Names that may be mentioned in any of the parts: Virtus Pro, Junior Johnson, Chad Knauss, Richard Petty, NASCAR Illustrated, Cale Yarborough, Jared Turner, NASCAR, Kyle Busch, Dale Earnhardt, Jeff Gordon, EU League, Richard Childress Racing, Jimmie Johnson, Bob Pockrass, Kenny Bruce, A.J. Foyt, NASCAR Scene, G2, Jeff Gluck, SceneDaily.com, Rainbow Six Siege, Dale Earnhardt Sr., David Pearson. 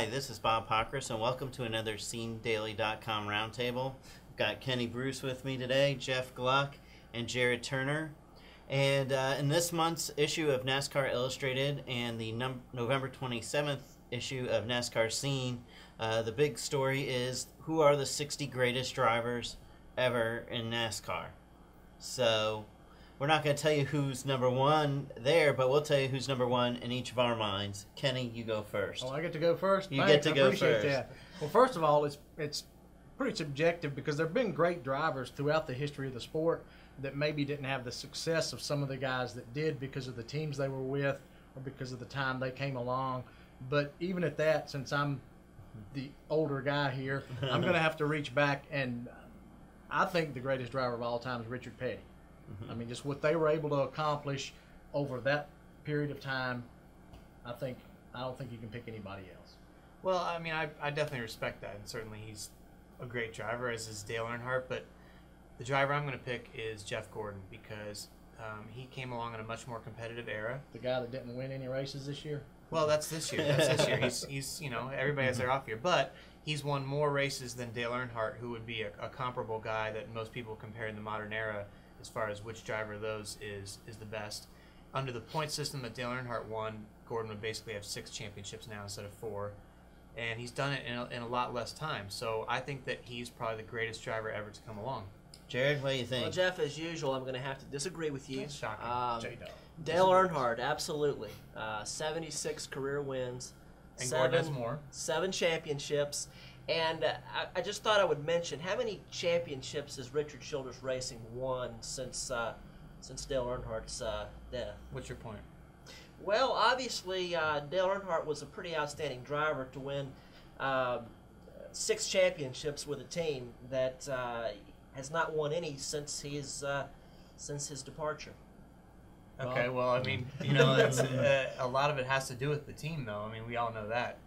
Hi, this is Bob Pockrass, and welcome to another SceneDaily.com roundtable. I've got Kenny Bruce with me today, Jeff Gluck, and Jared Turner. And in this month's issue of NASCAR Illustrated and the November 27th issue of NASCAR Scene, the big story is who are the 60 greatest drivers ever in NASCAR. So we're not going to tell you who's number one there, but we'll tell you who's number one in each of our minds. Kenny, you go first. Oh, I get to go first? Thanks, I appreciate that. Well, first of all, it's pretty subjective because there have been great drivers throughout the history of the sport that maybe didn't have the success of some of the guys that did because of the teams they were with or because of the time they came along. But even at that, since I'm the older guy here, I'm going to have to reach back, and I think the greatest driver of all time is Richard Petty. I mean, just what they were able to accomplish over that period of time, I don't think you can pick anybody else. Well, I mean, I definitely respect that, and certainly he's a great driver, as is Dale Earnhardt, but the driver I'm going to pick is Jeff Gordon because he came along in a much more competitive era. The guy that didn't win any races this year? Well, that's this year. That's this year. He's you know, everybody has their off year, but he's won more races than Dale Earnhardt, who would be a comparable guy that most people compare in the modern era as far as which driver of those is the best. Under the point system that Dale Earnhardt won, Gordon would basically have 6 championships now instead of 4. And he's done it in a lot less time. So I think that he's probably the greatest driver ever to come along. Jared, what do you think? Well, Jeff, as usual, I'm going to have to disagree with you. That's shocking. Dale Earnhardt, absolutely. 76 career wins. And 7, Gordon has more. 7 championships. And I just thought I would mention, how many championships has Richard Childress Racing won since Dale Earnhardt's death? What's your point? Well, obviously, Dale Earnhardt was a pretty outstanding driver to win 6 championships with a team that has not won any since his departure. Okay, well, I mean, you know, it's, a lot of it has to do with the team, though. I mean, we all know that.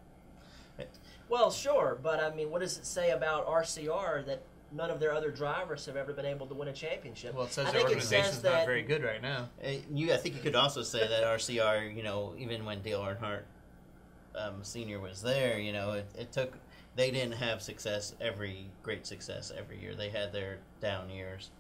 Well, sure, but I mean, what does it say about RCR that none of their other drivers have ever been able to win a championship? Well, it says their organization's not very good right now. I think you could also say that RCR, you know, even when Dale Earnhardt Sr. was there, you know, it took. They didn't have great success every year. They had their down years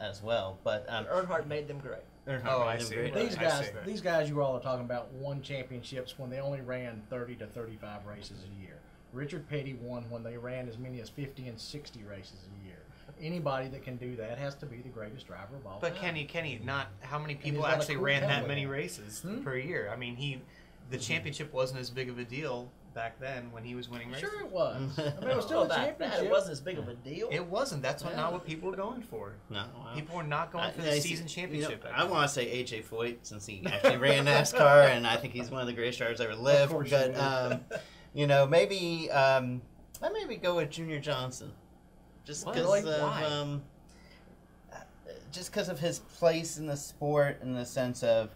as well, but Earnhardt made them great. Oh, I see. Right. These guys you all are talking about won championships when they only ran 30 to 35 races a year. Richard Petty won when they ran as many as 50 and 60 races a year. Anybody that can do that has to be the greatest driver of all time. But Kenny, not how many people actually ran that many races per year. I mean, the championship wasn't as big of a deal back then when he was winning races. Sure it was. I mean, it was still a championship. It wasn't as big of a deal. It wasn't. That's not what people were going for. No. Wow. People were not going for the season championship. You know, I want to say A.J. Foyt, since he actually ran NASCAR, and I think he's one of the greatest drivers ever lived. But, you know, maybe I maybe go with Junior Johnson. Just because of his place in the sport in the sense of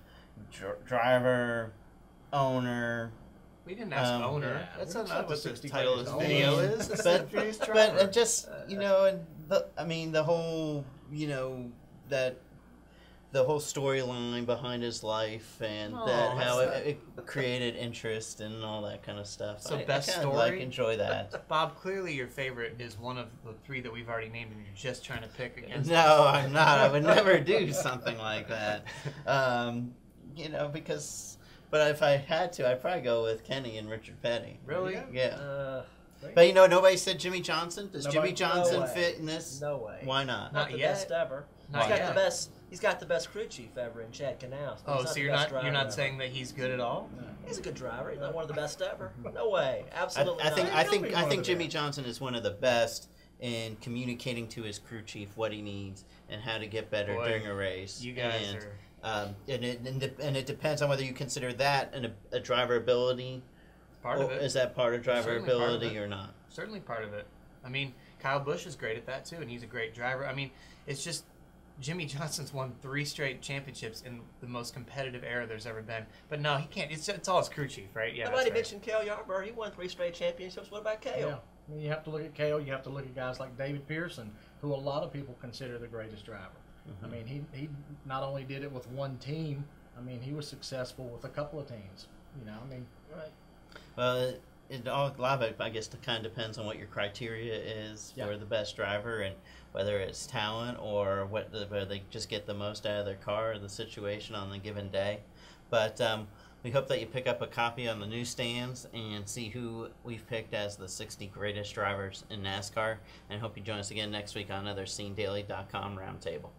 driver, owner. We didn't ask owner. Yeah. That's not what the title of this video is. But just, you know, and the whole storyline behind his life and how it created interest and all that kind of stuff. So best story. I enjoy that. Bob, clearly your favorite is one of the 3 that we've already named, and you're just trying to pick against. No, I'm not. I would never do something like that. You know, because. But if I had to, I'd probably go with Kenny and Richard Petty. Really? Yeah. But you know, nobody said Jimmie Johnson. Jimmie Johnson fit in this? No way. Why not? Not the best ever. He's got the best crew chief ever in Chad Knauss. Oh, so you're not saying that he's good at all? No. He's a good driver. He's not one of the best ever. No way. Absolutely. I think Jimmie Johnson is one of the best in communicating to his crew chief what he needs and how to get better during a race. You guys are. And it depends on whether you consider that a driver ability. Part of it. Is that part of driver ability or not? Certainly part of it. I mean, Kyle Busch is great at that too, and he's a great driver. I mean, it's just Jimmie Johnson's won 3 straight championships in the most competitive era there's ever been. But no, he can't. It's all his crew chief, right? Yeah. Nobody mentioned Cale Yarborough. He won 3 straight championships. What about Cale? Yeah. I mean, you have to look at Cale. You have to look at guys like David Pearson, who a lot of people consider the greatest driver. Mm-hmm. I mean, he not only did it with 1 team, I mean, he was successful with a couple of teams. You know, I mean, right. Well, it all, a lot of it, I guess, kind of depends on what your criteria is for the best driver, and whether it's talent or whether they just get the most out of their car or the situation on a given day. But we hope that you pick up a copy on the newsstands and see who we've picked as the 60 greatest drivers in NASCAR. And hope you join us again next week on another SceneDaily.com Roundtable.